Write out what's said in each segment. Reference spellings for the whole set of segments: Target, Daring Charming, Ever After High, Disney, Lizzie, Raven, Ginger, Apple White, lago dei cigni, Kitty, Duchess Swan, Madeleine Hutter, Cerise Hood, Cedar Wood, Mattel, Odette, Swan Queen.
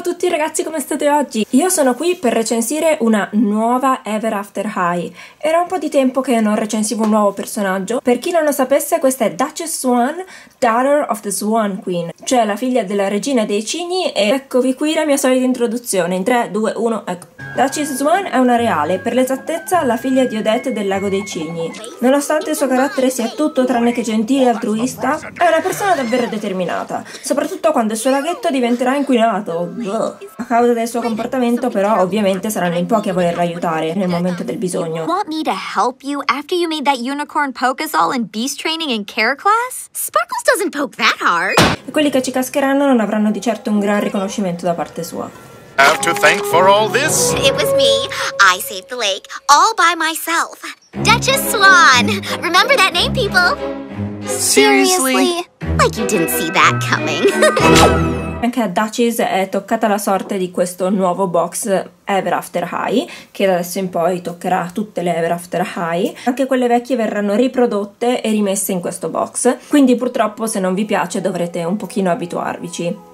a tutti ragazzi, come state oggi? Io sono qui per recensire una nuova Ever After High. Era un po' di tempo che non recensivo un nuovo personaggio. Per chi non lo sapesse, questa è Duchess Swan, Daughter of the Swan Queen, cioè la figlia della regina dei cigni, e eccovi qui la mia solita introduzione, in 3, 2, 1, ecco. Duchess Swan è una reale, per l'esattezza la figlia di Odette del lago dei cigni. Nonostante il suo carattere sia tutto tranne che gentile e altruista, è una persona davvero determinata, soprattutto quando il suo laghetto diventerà inquinato. A causa del suo comportamento però ovviamente saranno in pochi a volerla aiutare nel momento del bisogno. Want me to help you after you made that unicorn poke us all in beast training and care class? Sparkles doesn't poke that hard. E quelli che ci cascheranno non avranno di certo un gran riconoscimento da parte sua. Have to thank for all this? It was me. I saved the lake all by myself. Duchess Swan. Remember that name, people? Seriously? Like you didn't see that coming. Anche a Duchess è toccata la sorte di questo nuovo box Ever After High, che da adesso in poi toccherà tutte le Ever After High. Anche quelle vecchie verranno riprodotte e rimesse in questo box, quindi purtroppo se non vi piace dovrete un pochino abituarvici.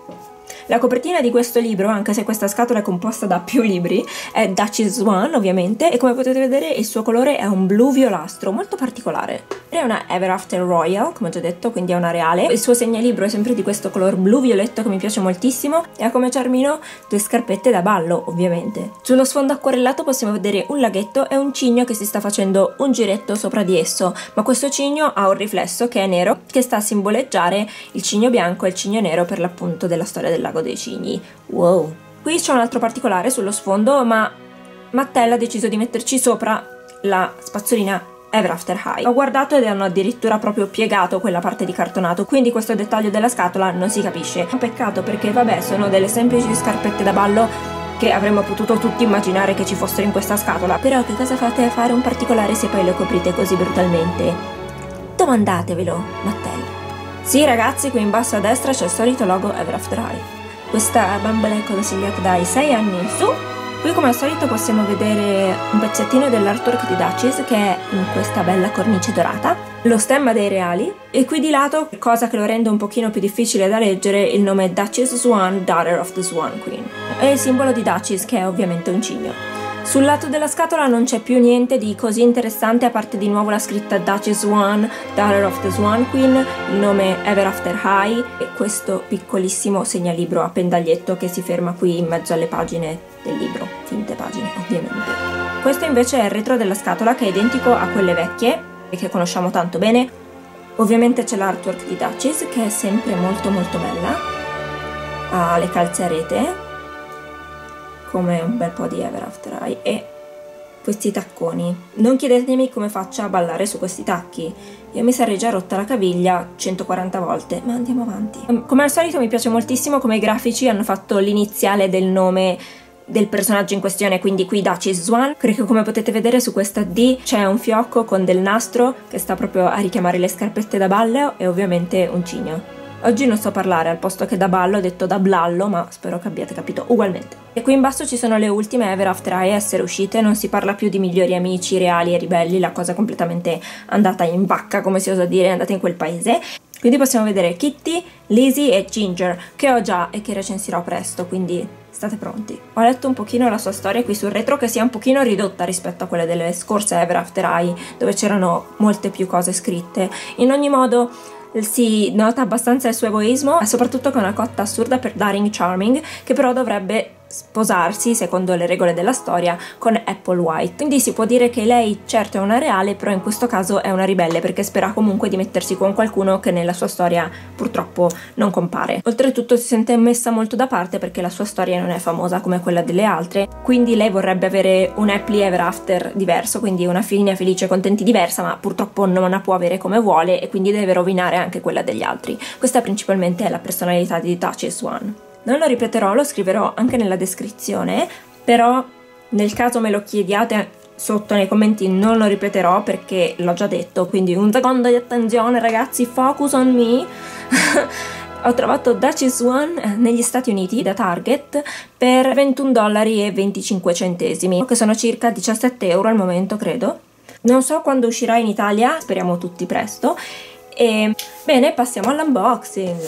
La copertina di questo libro, anche se questa scatola è composta da più libri, è Duchess Swan ovviamente, e come potete vedere il suo colore è un blu violastro molto particolare. È una Ever After Royal, come ho già detto, quindi è una reale. Il suo segnalibro è sempre di questo color blu violetto che mi piace moltissimo, e ha come charmino due scarpette da ballo ovviamente. Sullo sfondo acquarellato possiamo vedere un laghetto e un cigno che si sta facendo un giretto sopra di esso, ma questo cigno ha un riflesso che è nero, che sta a simboleggiare il cigno bianco e il cigno nero per l'appunto della storia del lago dei cigni. Wow! Qui c'è un altro particolare sullo sfondo, ma Mattel ha deciso di metterci sopra la spazzolina Ever After High. Ho guardato ed hanno addirittura proprio piegato quella parte di cartonato, quindi questo dettaglio della scatola non si capisce. È un peccato perché vabbè, sono delle semplici scarpette da ballo che avremmo potuto tutti immaginare che ci fossero in questa scatola, però che cosa fate a fare un particolare se poi lo coprite così brutalmente? Domandatevelo, Mattel. Sì ragazzi, qui in basso a destra c'è il solito logo Ever After High. Questa bambola è consigliata dai 6 anni in su. Qui come al solito possiamo vedere un pezzettino dell'artwork di Duchess, che è in questa bella cornice dorata, lo stemma dei reali, e qui di lato, cosa che lo rende un pochino più difficile da leggere, il nome Duchess Swan, Daughter of the Swan Queen, e il simbolo di Duchess che è ovviamente un cigno. Sul lato della scatola non c'è più niente di così interessante, a parte di nuovo la scritta Duchess Swan, Daughter of the Swan Queen, il nome Ever After High e questo piccolissimo segnalibro a pendaglietto che si ferma qui in mezzo alle pagine del libro, finte pagine ovviamente. Questo invece è il retro della scatola, che è identico a quelle vecchie e che conosciamo tanto bene. Ovviamente c'è l'artwork di Duchess che è sempre molto molto bella, ha le calze a rete come un bel po' di Ever After High e questi tacconi. Non chiedetemi come faccia a ballare su questi tacchi, io mi sarei già rotta la caviglia 140 volte, ma andiamo avanti. Come al solito mi piace moltissimo come i grafici hanno fatto l'iniziale del nome del personaggio in questione, quindi qui Duchess Swan. Credo che come potete vedere su questa D c'è un fiocco con del nastro che sta proprio a richiamare le scarpette da ballo e ovviamente un cigno. Oggi non so parlare, al posto che da ballo ho detto da blallo, ma spero che abbiate capito ugualmente. E qui in basso ci sono le ultime Ever After High a essere uscite, non si parla più di migliori amici, reali e ribelli, la cosa è completamente andata in vacca, come si osa dire, è andata in quel paese. Quindi possiamo vedere Kitty, Lizzie e Ginger, che ho già e che recensirò presto, quindi state pronti. Ho letto un pochino la sua storia qui sul retro, che sia un pochino ridotta rispetto a quella delle scorse Ever After High, dove c'erano molte più cose scritte. In ogni modo si nota abbastanza il suo egoismo, soprattutto con una cotta assurda per Daring Charming, che però dovrebbe sposarsi, secondo le regole della storia, con Apple White. Quindi si può dire che lei certo è una reale, però in questo caso è una ribelle, perché spera comunque di mettersi con qualcuno che nella sua storia purtroppo non compare. Oltretutto si sente messa molto da parte perché la sua storia non è famosa come quella delle altre, quindi lei vorrebbe avere un happily ever after diverso, quindi una fine felice e contenti diversa, ma purtroppo non la può avere come vuole e quindi deve rovinare anche quella degli altri. Questa principalmente è la personalità di Duchess Swan. Non lo ripeterò, lo scriverò anche nella descrizione, però nel caso me lo chiediate sotto nei commenti non lo ripeterò perché l'ho già detto, quindi un secondo di attenzione ragazzi, focus on me. Ho trovato Duchess Swan negli Stati Uniti da Target per $21,25, che sono circa 17 euro al momento credo. Non so quando uscirà in Italia, speriamo tutti presto. E bene, passiamo all'unboxing.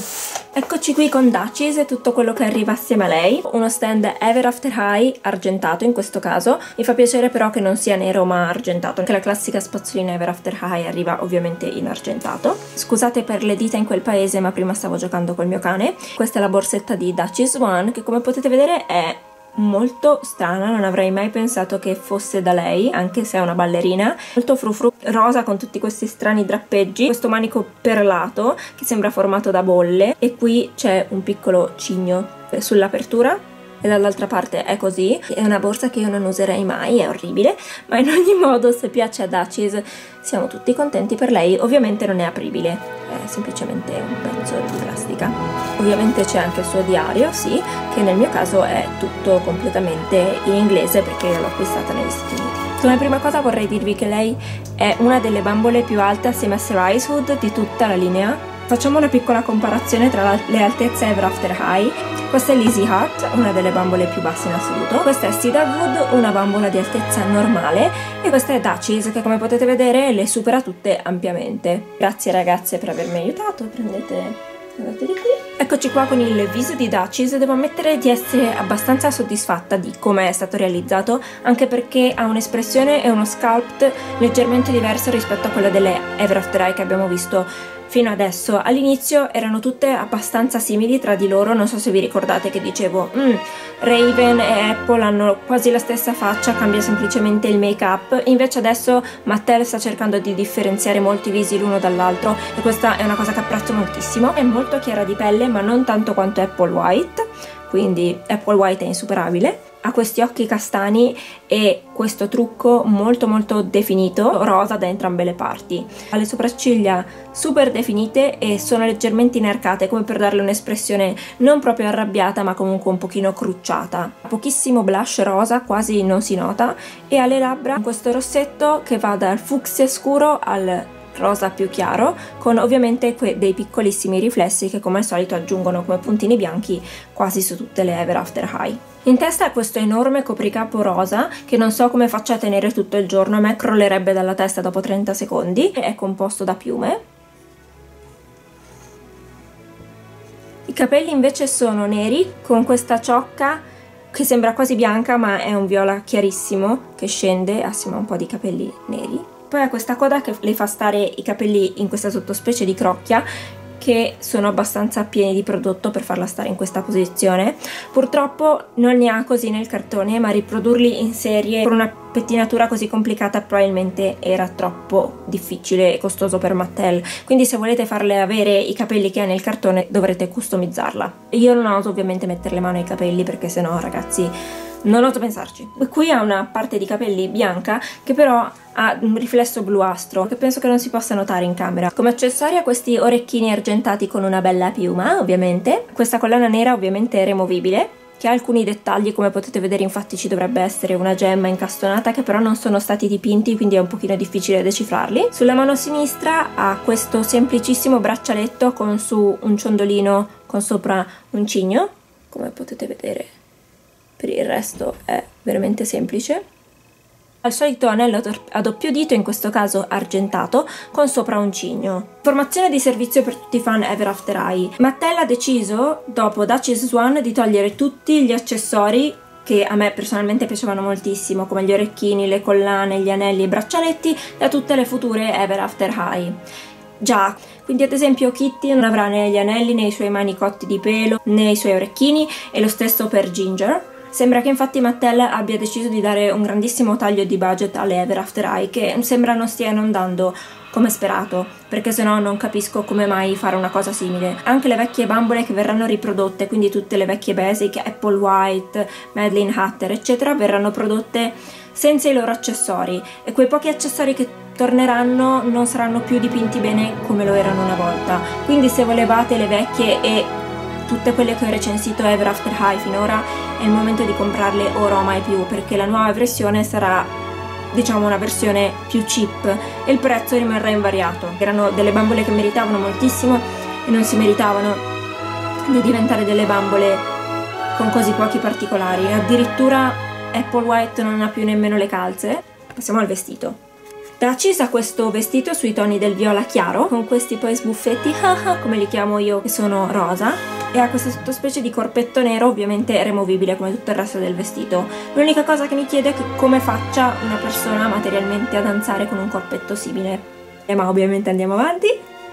Eccoci qui con Duchess e tutto quello che arriva assieme a lei. Uno stand Ever After High, argentato in questo caso. Mi fa piacere però che non sia nero ma argentato, anche la classica spazzolina Ever After High arriva ovviamente in argentato. Scusate per le dita in quel paese, ma prima stavo giocando col mio cane. Questa è la borsetta di Duchess Swan, che come potete vedere è molto strana, non avrei mai pensato che fosse da lei, anche se è una ballerina. Molto frufru, rosa con tutti questi strani drappeggi, questo manico perlato che sembra formato da bolle, e qui c'è un piccolo cigno sull'apertura e dall'altra parte è così. È una borsa che io non userei mai, è orribile, ma in ogni modo se piace a Duchess siamo tutti contenti per lei. Ovviamente non è apribile, è semplicemente un pezzo di plastica. Ovviamente c'è anche il suo diario, sì, che nel mio caso è tutto completamente in inglese perché l'ho acquistata negli Stati Uniti. Come prima cosa vorrei dirvi che lei è una delle bambole più alte assieme a Cerise Hood di tutta la linea. Facciamo una piccola comparazione tra le altezze Ever After High. Questa è Lizzie Hut, una delle bambole più basse in assoluto. Questa è Cedar Wood, una bambola di altezza normale. E questa è Duchess, che come potete vedere le supera tutte ampiamente. Grazie ragazze per avermi aiutato. Prendete... Andate di qui. Eccoci qua con il viso di Duchess. Devo ammettere di essere abbastanza soddisfatta di come è stato realizzato, anche perché ha un'espressione e uno sculpt leggermente diverso rispetto a quella delle Ever After High che abbiamo visto fino adesso. All'inizio erano tutte abbastanza simili tra di loro, non so se vi ricordate che dicevo Raven e Apple hanno quasi la stessa faccia, cambia semplicemente il make up. Invece adesso Mattel sta cercando di differenziare molti visi l'uno dall'altro e questa è una cosa che apprezzo moltissimo. È molto chiara di pelle ma non tanto quanto Apple White, quindi Apple White è insuperabile. Ha questi occhi castani e questo trucco molto definito, rosa da entrambe le parti. Ha le sopracciglia super definite e sono leggermente inarcate, come per darle un'espressione non proprio arrabbiata ma comunque un pochino crucciata. Ha pochissimo blush rosa, quasi non si nota, e ha le labbra con questo rossetto che va dal fucsia scuro al rosa più chiaro, con ovviamente dei piccolissimi riflessi che come al solito aggiungono come puntini bianchi quasi su tutte le Ever After High. In testa ha questo enorme copricapo rosa che non so come faccia a tenere tutto il giorno, a me crollerebbe dalla testa dopo 30 secondi. È composto da piume. I capelli invece sono neri con questa ciocca che sembra quasi bianca ma è un viola chiarissimo che scende assieme a un po' di capelli neri. Poi ha questa coda che le fa stare i capelli in questa sottospecie di crocchia che sono abbastanza pieni di prodotto per farla stare in questa posizione. Purtroppo non ne ha così nel cartone, ma riprodurli in serie con una pettinatura così complicata probabilmente era troppo difficile e costoso per Mattel, quindi se volete farle avere i capelli che ha nel cartone dovrete customizzarla. Io non oso ovviamente mettere le mani ai capelli perché sennò ragazzi non oso pensarci. Qui ha una parte di capelli bianca che però ha un riflesso bluastro che penso che non si possa notare in camera. Come accessorio ha questi orecchini argentati con una bella piuma, ovviamente. Questa collana nera ovviamente è removibile, che ha alcuni dettagli, come potete vedere infatti ci dovrebbe essere una gemma incastonata che però non sono stati dipinti, quindi è un pochino difficile decifrarli. Sulla mano sinistra ha questo semplicissimo braccialetto con su un ciondolino con sopra un cigno, come potete vedere. Per il resto è veramente semplice. Al solito anello a doppio dito, in questo caso argentato, con sopra un cigno. Informazione di servizio per tutti i fan Ever After High. Mattel ha deciso, dopo Duchess Swan, di togliere tutti gli accessori che a me personalmente piacevano moltissimo, come gli orecchini, le collane, gli anelli e i braccialetti, da tutte le future Ever After High. Già, quindi ad esempio Kitty non avrà né gli anelli, né i suoi manicotti di pelo, né i suoi orecchini, e lo stesso per Ginger. Sembra che infatti Mattel abbia deciso di dare un grandissimo taglio di budget alle Ever After High, che sembra non stia andando come sperato, perché sennò non capisco come mai fare una cosa simile. Anche le vecchie bambole che verranno riprodotte, quindi tutte le vecchie basic, Apple White, Madeleine Hutter eccetera, verranno prodotte senza i loro accessori, e quei pochi accessori che torneranno non saranno più dipinti bene come lo erano una volta. Quindi se volevate le vecchie e tutte quelle che ho recensito Ever After High finora, è il momento di comprarle ora o mai più, perché la nuova versione sarà, diciamo, una versione più cheap e il prezzo rimarrà invariato. Erano delle bambole che meritavano moltissimo e non si meritavano di diventare delle bambole con così pochi particolari. Addirittura Apple White non ha più nemmeno le calze. Passiamo al vestito. Duchess ha questo vestito sui toni del viola chiaro, con questi poi sbuffetti, come li chiamo io, che sono rosa, e ha questa sottospecie di corpetto nero, ovviamente removibile come tutto il resto del vestito. L'unica cosa che mi chiedo è che come faccia una persona materialmente a danzare con un corpetto simile. Ma ovviamente andiamo avanti.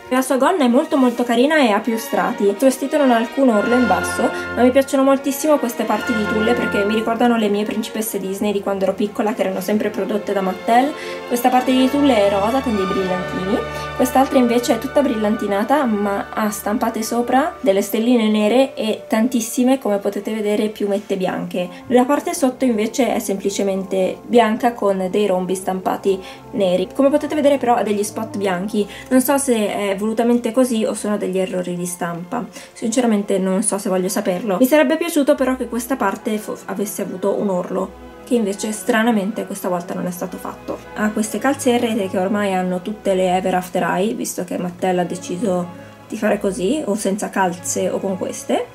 La sua gonna è molto molto carina e ha più strati. Il suo vestito non ha alcun orlo in basso, ma mi piacciono moltissimo queste parti di tulle perché mi ricordano le mie principesse Disney di quando ero piccola, che erano sempre prodotte da Mattel. Questa parte di tulle è rosa con dei brillantini, quest'altra invece è tutta brillantinata ma ha stampate sopra delle stelline nere e tantissime, come potete vedere, piumette bianche. La parte sotto invece è semplicemente bianca con dei rombi stampati neri. Come potete vedere però ha degli spot bianchi, non so se è volutamente così o sono degli errori di stampa, sinceramente non so se voglio saperlo. Mi sarebbe piaciuto però che questa parte avesse avuto un orlo, che invece stranamente questa volta non è stato fatto. Ha queste calzette che ormai hanno tutte le Ever After High, visto che Mattel ha deciso di fare così, o senza calze o con queste,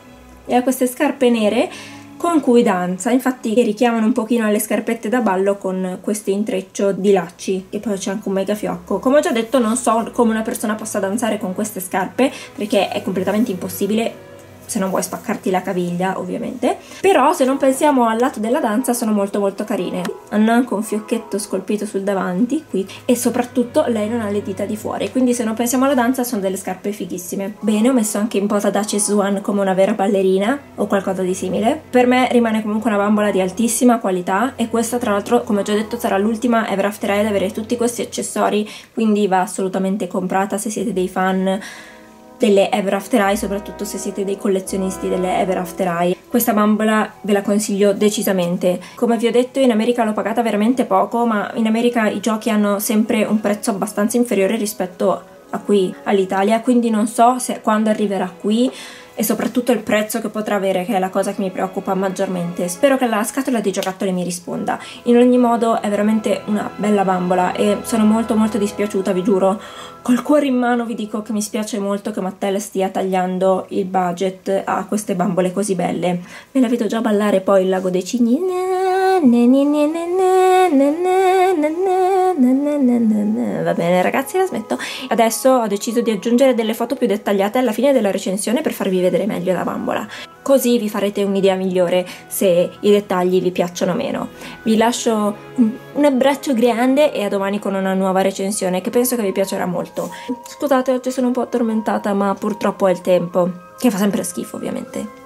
e ha queste scarpe nere con cui danza, infatti richiamano un pochino alle scarpette da ballo con questo intreccio di lacci, e poi c'è anche un mega fiocco. Come ho già detto, non so come una persona possa danzare con queste scarpe perché è completamente impossibile, se non vuoi spaccarti la caviglia ovviamente, però se non pensiamo al lato della danza sono molto molto carine. Hanno anche un fiocchetto scolpito sul davanti qui, e soprattutto lei non ha le dita di fuori, quindi se non pensiamo alla danza sono delle scarpe fighissime. Bene, ho messo anche in posa Duchess Swan come una vera ballerina o qualcosa di simile. Per me rimane comunque una bambola di altissima qualità, e questa tra l'altro, come ho già detto, sarà l'ultima Ever After High ad avere tutti questi accessori, quindi va assolutamente comprata se siete dei fan delle Ever After High, soprattutto se siete dei collezionisti delle Ever After High. Questa bambola ve la consiglio decisamente. Come vi ho detto, in America l'ho pagata veramente poco, ma in America i giochi hanno sempre un prezzo abbastanza inferiore rispetto a qui all'Italia, quindi non so se quando arriverà qui, e soprattutto il prezzo che potrà avere, che è la cosa che mi preoccupa maggiormente. Spero che la scatola di giocattoli mi risponda. In ogni modo è veramente una bella bambola e sono molto molto dispiaciuta, vi giuro, col cuore in mano vi dico che mi spiace molto che Mattel stia tagliando il budget a queste bambole così belle. Me la vedo già ballare poi il lago dei cigni. Va bene ragazzi, la smetto. Adesso ho deciso di aggiungere delle foto più dettagliate alla fine della recensione per farvi vedere meglio la bambola, così vi farete un'idea migliore se i dettagli vi piacciono o meno. Vi lascio un abbraccio grande e a domani con una nuova recensione che penso che vi piacerà molto. Scusate, oggi sono un po' addormentata, ma purtroppo è il tempo che fa sempre schifo ovviamente.